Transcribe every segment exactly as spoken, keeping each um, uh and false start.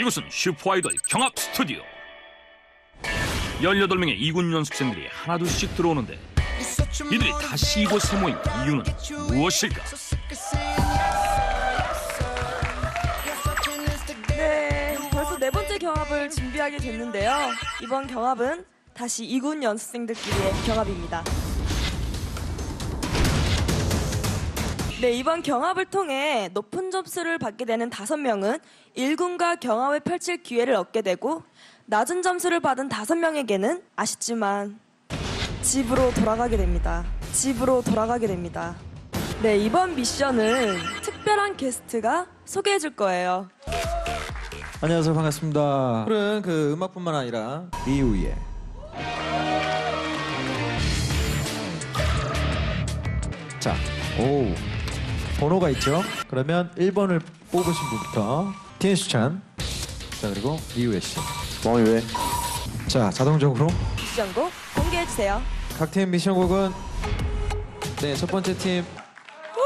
이곳은 슈퍼 아이돌 경합 스튜디오. 열여덟 명의 이군 연습생들이 하나둘씩 들어오는데 이들이 다시 이곳에 모인 이유는 무엇일까? 네, 벌써 네 번째 경합을 준비하게 됐는데요. 이번 경합은 다시 이군 연습생들끼리의 경합입니다. 네, 이번 경합을 통해 높은 점수를 받게 되는 다섯 명은 일군과 경합을 펼칠 기회를 얻게 되고, 낮은 점수를 받은 다섯 명에게는 아쉽지만 집으로 돌아가게 됩니다. 집으로 돌아가게 됩니다. 네, 이번 미션은 특별한 게스트가 소개해 줄 거예요. 안녕하세요, 반갑습니다. 오늘은 그 음악뿐만 아니라 리우예, 자, 오, 번호가 있죠? 그러면 일 번을 뽑으신 분부터 티엔슈천, 자, 그리고 리우예 씨. 멍이 왜? 자, 자동적으로 미션곡 공개해주세요. 각 팀 미션곡은, 네, 첫 번째 팀 후!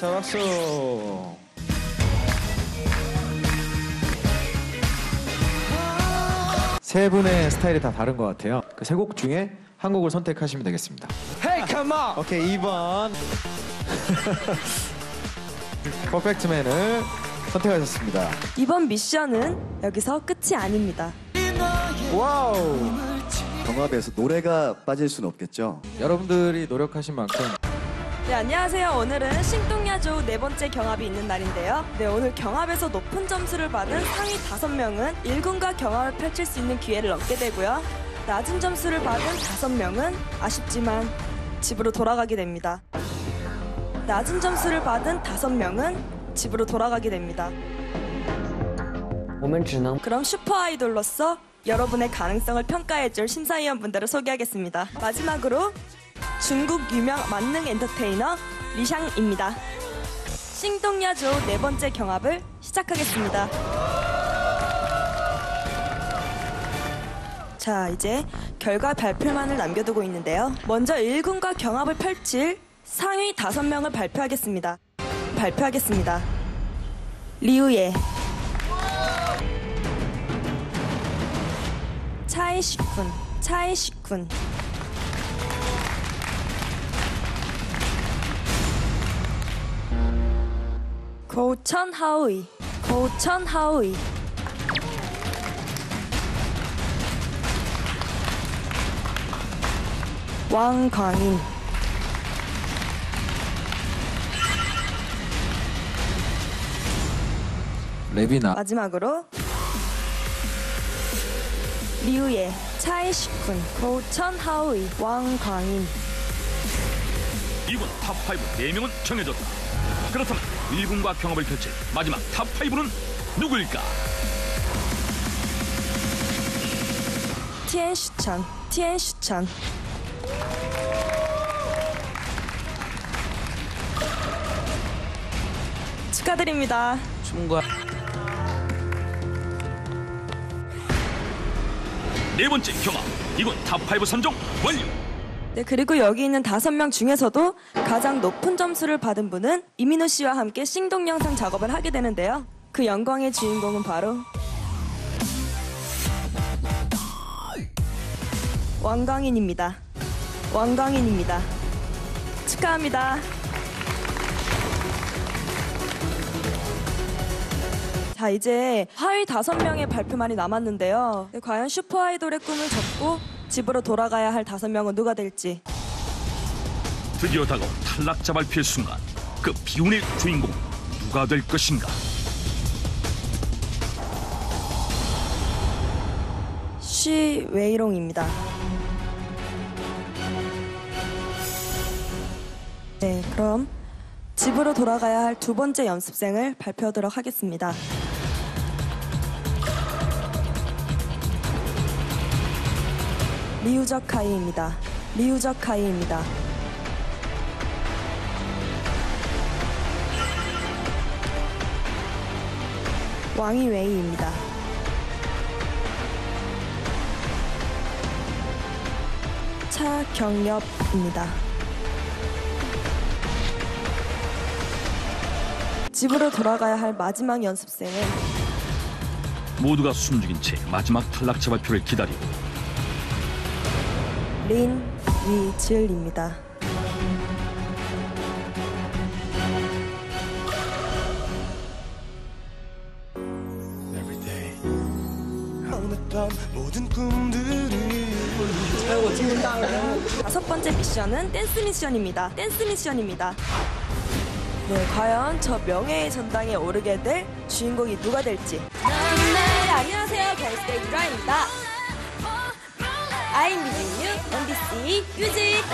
다 박수! 세 분의 스타일이 다 다른 것 같아요. 그 세 곡 중에 한 곡을 선택하시면 되겠습니다. Hey, come on! 오케이, 이 번 퍼펙트맨을 선택하셨습니다. 이번 미션은 여기서 끝이 아닙니다. 와우! 경합에서 노래가 빠질 수는 없겠죠? 여러분들이 노력하신 만큼. 네, 안녕하세요. 오늘은 싱동야조 네 번째 경합이 있는 날인데요. 네, 오늘 경합에서 높은 점수를 받은 상위 다섯 명은 일군과 경합을 펼칠 수 있는 기회를 얻게 되고요. 낮은 점수를 받은 다섯 명은 아쉽지만 집으로 돌아가게 됩니다. 낮은 점수를 받은 다섯 명은 집으로 돌아가게 됩니다. 그럼 슈퍼 아이돌로서 여러분의 가능성을 평가해줄 심사위원분들을 소개하겠습니다. 마지막으로 중국 유명 만능 엔터테이너 리샹입니다. 싱동야조 네 번째 경합을 시작하겠습니다. 자, 이제 결과 발표만을 남겨두고 있는데요. 먼저 일군과 경합을 펼칠 상위 다섯 명을 발표하겠습니다. 발표하겠습니다. 리우예, 차이식쿤, 차이식쿤, 고우천 하오이, 고우천 하오이, 왕광인, 레비나. 마지막으로 리우예, 차이식쿤, 고우천 하오이, 왕광인. 이번 탑 파이브 네 명은 정해졌다. 그렇다면 일군과 경합을 펼칠 마지막 탑 파이브는 누구일까? 티엔슈천, 티엔슈천, 축하드립니다. 춤과 네 번째 경합, 이건 탑 파이브 선정 완료. 네, 그리고 여기 있는 다섯 명 중에서도 가장 높은 점수를 받은 분은 이민우 씨와 함께 싱동영상 작업을 하게 되는데요. 그 영광의 주인공은 바로 왕광인입니다. 왕광인입니다. 축하합니다. 자, 이제 하위 다섯 명의 발표만이 남았는데요. 네, 과연 슈퍼 아이돌의 꿈을 접고 집으로 돌아가야 할 다섯 명은 누가 될지. 드디어 다가온 탈락자 발표의 순간, 그 비운의 주인공 누가 될 것인가? 시 웨이롱입니다. 네, 그럼 집으로 돌아가야 할 두 번째 연습생을 발표하도록 하겠습니다. 리우적 카이입니다. 리우적 카이입니다. 왕이 웨이입니다. 차경엽입니다. 집으로 돌아가야 할 마지막 연습생은 모두가 숨죽인 채 마지막 탈락자 발표를 기다리고 린위즐입니다. 모든 꿈들이 다섯 번째 미션은 댄스 미션입니다. 댄스 미션입니다. 네, 과연 저 명예의 전당에 오르게 될 주인공이 누가 될지. 네, 안녕하세요. 걸스데이 유라입니다. 아이엠 뮤직뉴 엠비씨 뮤직.